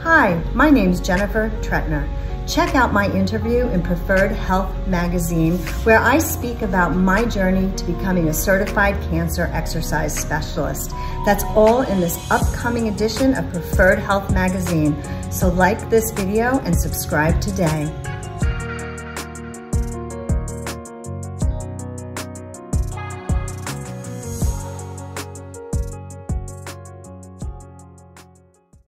Hi, my name's Jennifer Trettner. Check out my interview in Preferred Health Magazine, where I speak about my journey to becoming a certified cancer exercise specialist. That's all in this upcoming edition of Preferred Health Magazine. So like this video and subscribe today.